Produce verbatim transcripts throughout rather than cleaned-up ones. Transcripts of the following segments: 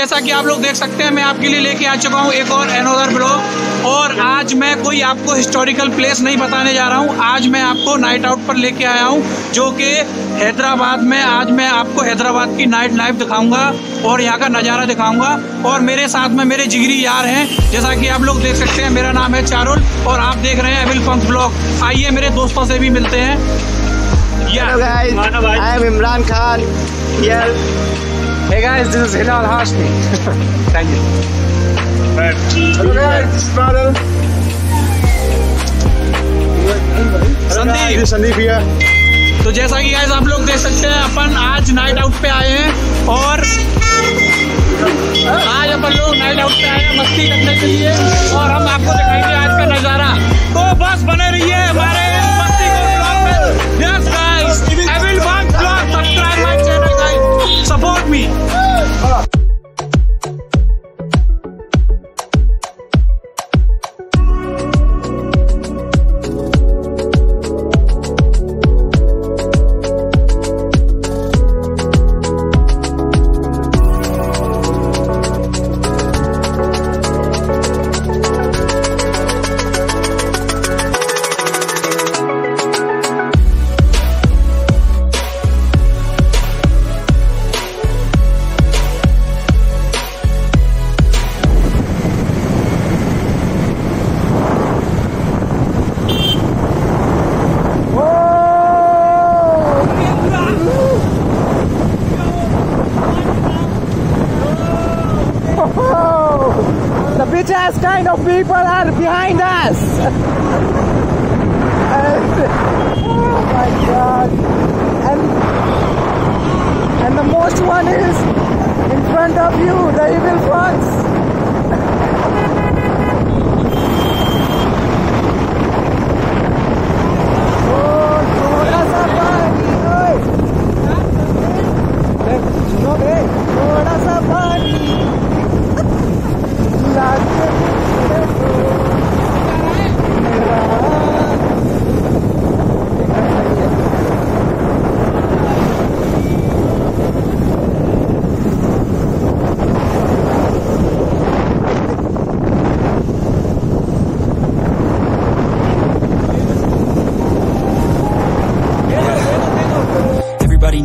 जैसा कि आप लोग देख सकते हैं मैं आपके लिए लेके आ चुका हूँ एक और एनोदर ब्लॉग। और आज मैं कोई आपको हिस्टोरिकल प्लेस नहीं बताने जा रहा हूँ, आज मैं आपको नाइट आउट पर लेके आया हूँ जो कि हैदराबाद में। आज मैं आपको हैदराबाद की नाइट लाइफ दिखाऊंगा और यहाँ का नज़ारा दिखाऊंगा। और मेरे साथ में मेरे जिगरी यार हैं, जैसा कि आप लोग देख सकते हैं। मेरा नाम है चारुल और आप देख रहे हैं अविल पंख ब्लॉग। आइए मेरे दोस्तों से भी मिलते हैं। Hello guys, I am Imran Khan here. Hey guys, this is Hilal Hashmi. Thank you. Hello guys, this is Starbucks. Sandeep, this is Sandeep here. तो जैसा कि guys आप लोग देख सकते हैं अपन आज नाइट आउट पे आए हैं और आज अपन लोग नाइट आउट पे आए हैं मस्ती करने के लिए और हम आपको दिखाएंगे आज का नज़ारा। तो बस बने रहिए हमारे मस्ती को ब्लॉग में। Yes guys, Cable Bridge vlog, subscribe my channel guys, support me. Kind of people are behind us. And, oh my God! And and the most one is in front of you, the evil ones.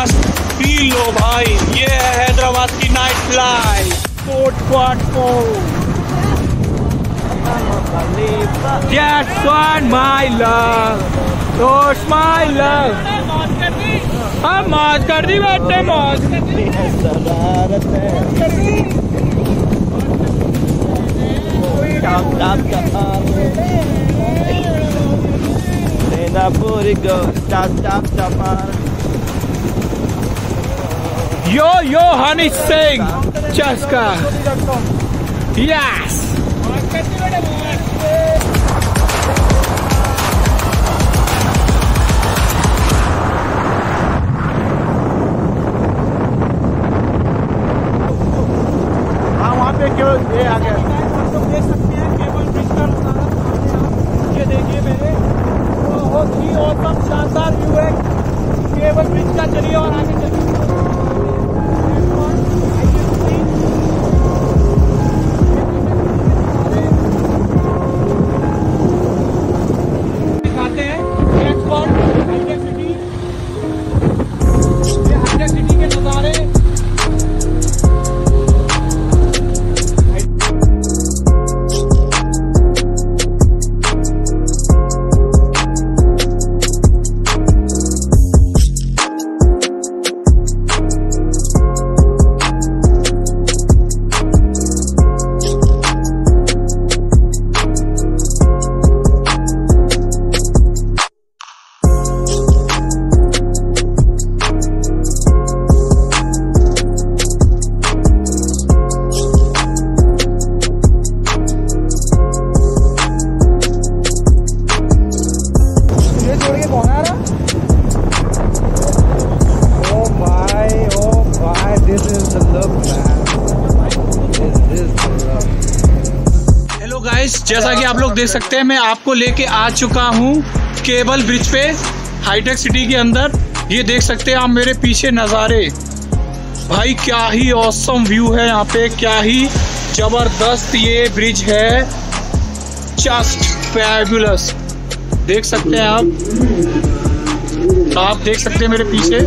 मस्त feel low भाई। ये है हैदराबाद की night life. That's one my love, that's my love। हम मौज कर दी बेटे, मौज कर दी। Yo yo honey sing chaska Yes! जैसा कि आप लोग देख सकते हैं, मैं आपको लेके आ चुका हूँ केबल ब्रिज पे हाईटेक सिटी के अंदर। ये देख सकते हैं आप मेरे पीछे नज़ारे, भाई क्या ही ऑसम व्यू है यहाँ पे, क्या ही जबरदस्त ये ब्रिज है, जस्ट फैबुलस। देख सकते हैं आप आप देख सकते हैं मेरे पीछे,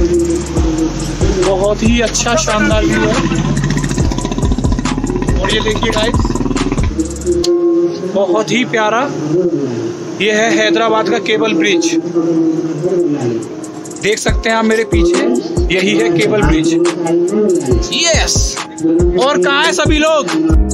बहुत ही अच्छा शानदार व्यू है। और ये देखिए गाइस, बहुत ही प्यारा ये है हैदराबाद का केबल ब्रिज। देख सकते हैं आप मेरे पीछे, यही है केबल ब्रिज। यस, और कहाँ है सभी लोग?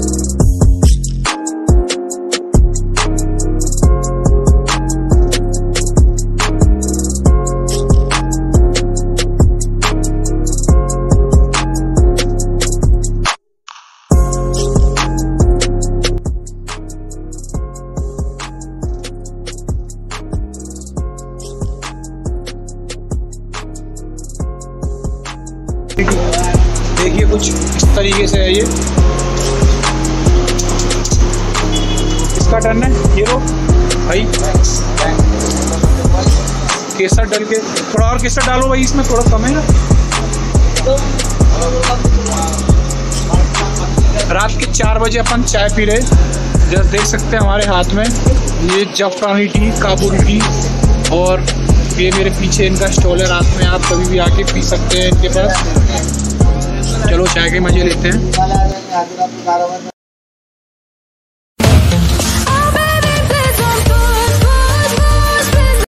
देखिए कुछ इस तरीके से है ये, इसका टर्न है ये लो भाई, केसर डाल के थोड़ा और केसर डालो भाई, इसमें थोड़ा कम है ना। रात के चार बजे अपन चाय पी रहे, जस्ट देख सकते हैं हमारे हाथ में ये जफरानी टी, काबुली टी। और ये मेरे पीछे इनका स्टॉल है, रात में आप कभी भी आके पी सकते हैं इनके पास। चलो चाय के मजे लेते हैं।